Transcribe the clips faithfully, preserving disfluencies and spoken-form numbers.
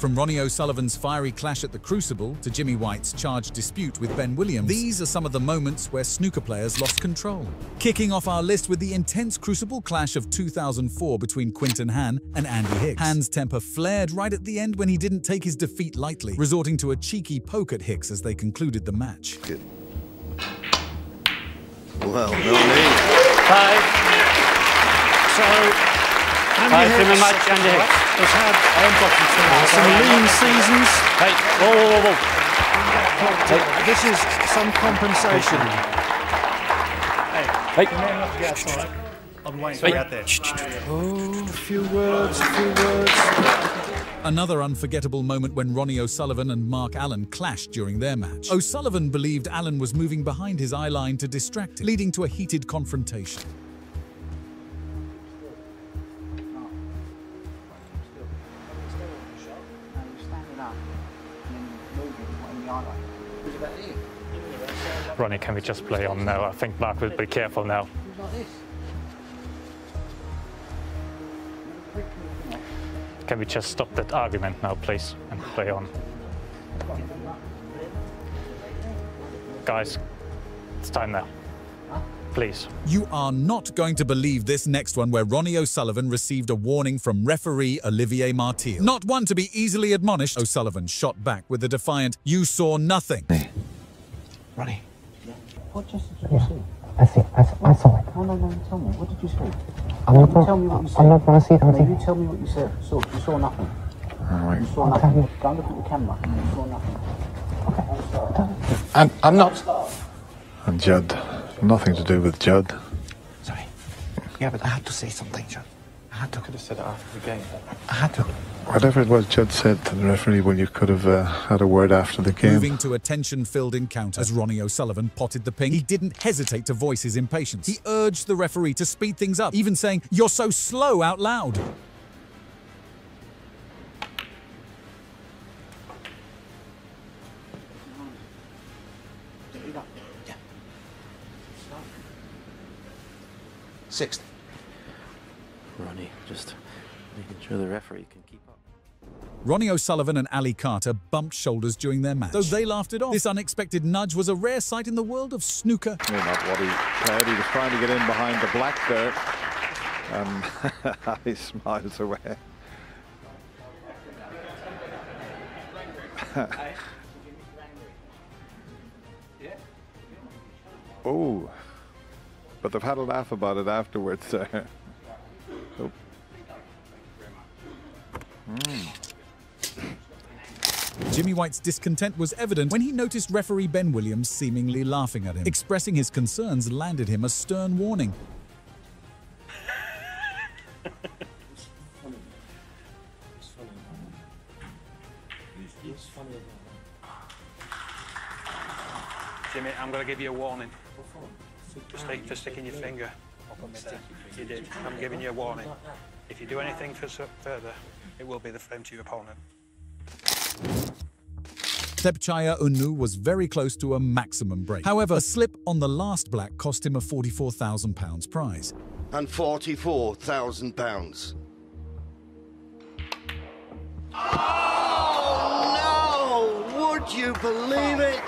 From Ronnie O'Sullivan's fiery clash at the Crucible to Jimmy White's charged dispute with Ben Williams, these are some of the moments where snooker players lost control. Kicking off our list with the intense Crucible clash of two thousand four between Quinton Han and Andy Hicks. Han's temper flared right at the end when he didn't take his defeat lightly, resorting to a cheeky poke at Hicks as they concluded the match. Good. Well, no need. Hi. So... Andy Hicks has had some lean seasons. Hey, whoa, whoa, whoa, whoa. Hey. This is some compensation. Hey, hey. You may not be outside. I'm waiting for you out there. Oh, a few words, a few words. Another unforgettable moment when Ronnie O'Sullivan and Mark Allen clashed during their match. O'Sullivan believed Allen was moving behind his eye line to distract him, leading to a heated confrontation. Ronnie, can we just play on now? I think Mark would be careful now. Can we just stop that argument now, please, and play on? Guys, it's time now. Please. You are not going to believe this next one, where Ronnie O'Sullivan received a warning from referee Olivier Martiel. Not one to be easily admonished, O'Sullivan shot back with a defiant, "You saw nothing." Hey. Ronnie. What just did you yeah, see? I see. I, I saw it. No, no, no, tell me. What did you see? I'm not going to see. I'm not going to see. No, you tell me what you said. So, you saw nothing. All right. You saw I'll nothing. Don't look at the camera. You saw nothing. Okay. I'm sorry. I'm, I'm not... I'm Judd. Nothing to do with Judd. Sorry. Yeah, but I had to say something, Judd. I had to. I could have said it after the game. I had to. Whatever it was Judd said to the referee, well, you could have uh, had a word after the game. Moving to a tension-filled encounter. As Ronnie O'Sullivan potted the ping, he didn't hesitate to voice his impatience. He urged the referee to speed things up, even saying, "You're so slow," out loud. Sixth. Ronnie, just making sure the referee can keep up. Ronnie O'Sullivan and Ali Carter bumped shoulders during their match. Though they laughed it off, this unexpected nudge was a rare sight in the world of snooker. Yeah, not what he played. He was trying to get in behind the black there. Um, Ali smiles away. Oh. But they've had a laugh about it afterwards. Uh, oh. mm. Jimmy White's discontent was evident when he noticed referee Ben Williams seemingly laughing at him. Expressing his concerns landed him a stern warning. Jimmy, I'm going to give you a warning. Just take, for sticking your finger. You did. I'm giving you a warning. If you do anything further, it will be the frame to your opponent. Thebchaya Unu was very close to a maximum break. However, a slip on the last black cost him a forty-four thousand pounds prize. And forty-four thousand pounds. Oh, no! Would you believe it?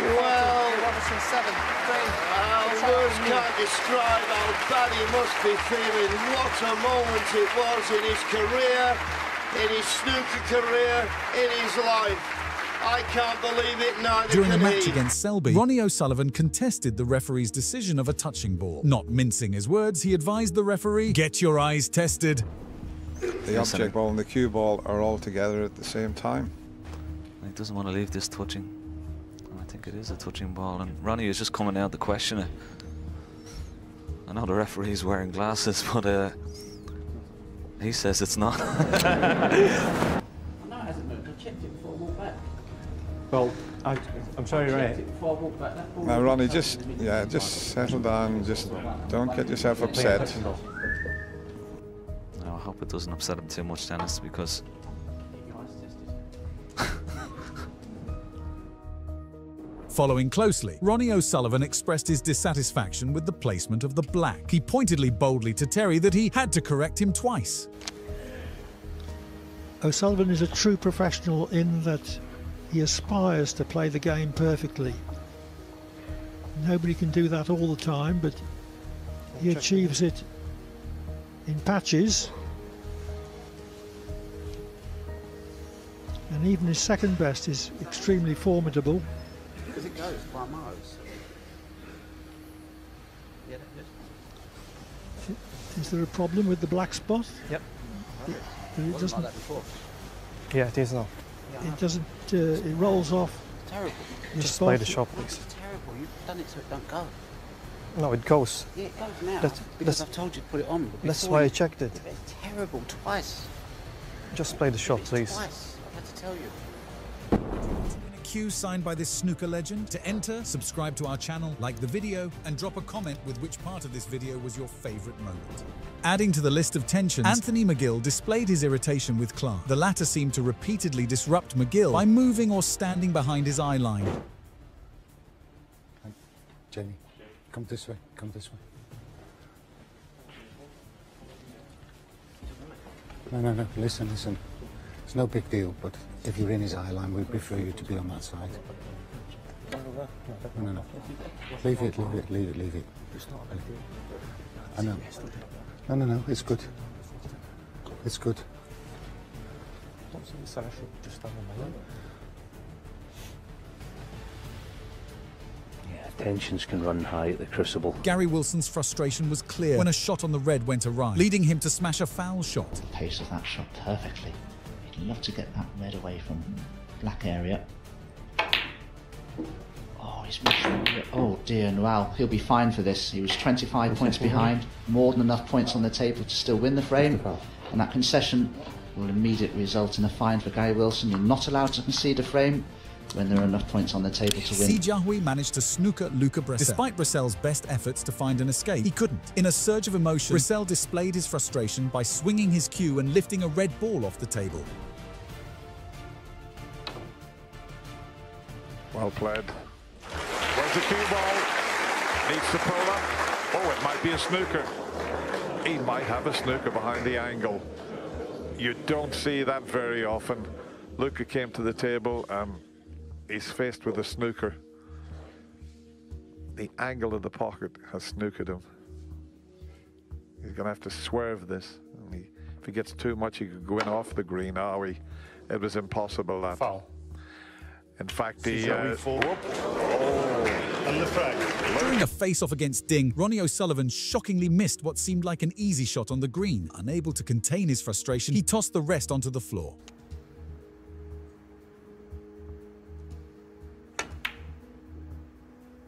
Well, seven, our words can't describe how bad he must be feeling. What a moment it was in his career, in his snooker career, in his life. I can't believe it, neither can he. During a match against Selby, Ronnie O'Sullivan contested the referee's decision of a touching ball. Not mincing his words, he advised the referee, "Get your eyes tested." The object ball and the cue ball are all together at the same time. He doesn't want to leave this touching. I think it is a touching ball, and Ronnie is just coming out the questioner. I know the referee's wearing glasses, but uh, he says it's not. I know it hasn't moved. I checked it before I walked back. Well, I, I'm sorry, right? Now, Ronnie, just yeah, just settle down. Just don't get yourself upset. No, I hope it doesn't upset him too much, Dennis, because. Following closely, Ronnie O'Sullivan expressed his dissatisfaction with the placement of the black. He pointedly boldly to Terry that he had to correct him twice. O'Sullivan is a true professional in that he aspires to play the game perfectly. Nobody can do that all the time, but he achieves it in patches. And even his second best is extremely formidable. Because it goes by miles. Is there a problem with the black spot? Yep. It, it wasn't like that before. Yeah, it is now. It doesn't. Uh, it rolls off. It's terrible. Just play the shot, please. It's terrible. You've done it so it don't go. No, it goes. Yeah, it goes now. That's, because that's, I've told you to put it on. That's why I checked it. It's terrible twice. Just play the shot, please. Twice. I've had to tell you. A cue signed by this snooker legend. To enter, subscribe to our channel, like the video, and drop a comment with which part of this video was your favorite moment. Adding to the list of tensions, Anthony McGill displayed his irritation with Clark. The latter seemed to repeatedly disrupt McGill by moving or standing behind his eye line. Hey, Jenny, come this way, come this way. No, no, no, listen, listen. It's no big deal, but if you're in his eye line, we prefer you to be on that side. No, no, no. Leave it, leave it, leave it, leave it. It's not a big deal. I know. No, no, no, it's good. It's good. Yeah, tensions can run high at the Crucible. Gary Wilson's frustration was clear when a shot on the red went awry, leading him to smash a foul shot. The pace of that shot perfectly. He'd love to get that red away from black area. Oh, he's missing. Oh dear, wow, he'll be fine for this. He was twenty-five points behind, more than enough points on the table to still win the frame, and that concession will immediately result in a fine for Guy Wilson. You're not allowed to concede a frame when there are enough points on the table to win. Si Jiahui managed to snooker Luca Brecel. Despite Brecel's best efforts to find an escape, he couldn't. In a surge of emotion, Brecel displayed his frustration by swinging his cue and lifting a red ball off the table. Well played. Where's the cue ball? Needs to pull up. Oh, it might be a snooker. He might have a snooker behind the angle. You don't see that very often. Luca came to the table and he's faced with a snooker. The angle of the pocket has snookered him. He's going to have to swerve this. He, if he gets too much, he could go in off the green. Oh, he, it was impossible. That. Foul. In fact, the, uh, oh. And the frag. During a face-off against Ding, Ronnie O'Sullivan shockingly missed what seemed like an easy shot on the green. Unable to contain his frustration, he tossed the rest onto the floor.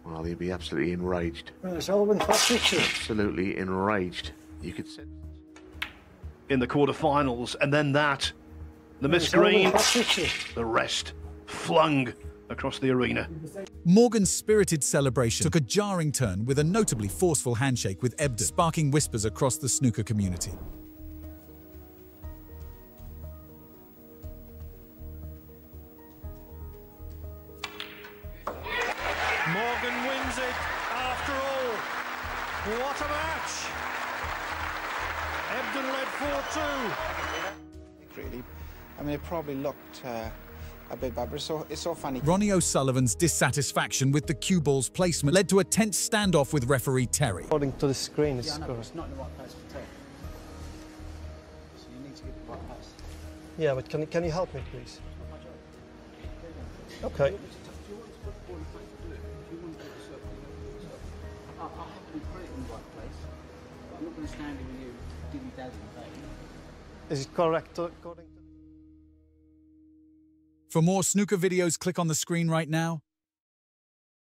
Well, he'd be absolutely enraged. Well, O'Sullivan, fast picture. Absolutely enraged. You could sense in the quarterfinals, and then that, the well, missed green, the rest. Flung across the arena. Morgan's spirited celebration took a jarring turn with a notably forceful handshake with Ebden, sparking whispers across the snooker community. Morgan wins it after all. What a match! Ebden led four two. Really, I mean, it probably looked. Uh... A bit bad, but it's so, it's so funny. Ronnie O'Sullivan's dissatisfaction with the cue ball's placement led to a tense standoff with referee Terry. According to the screen, it's, yeah, no, it's not in the right place for Terry. So you need to get the right place. Yeah, but can, can you help me, please? Okay. I have to put it in the right place, but I'm not going to stand in with you dilly-dallying. Is it correct according to... For more snooker videos, click on the screen right now.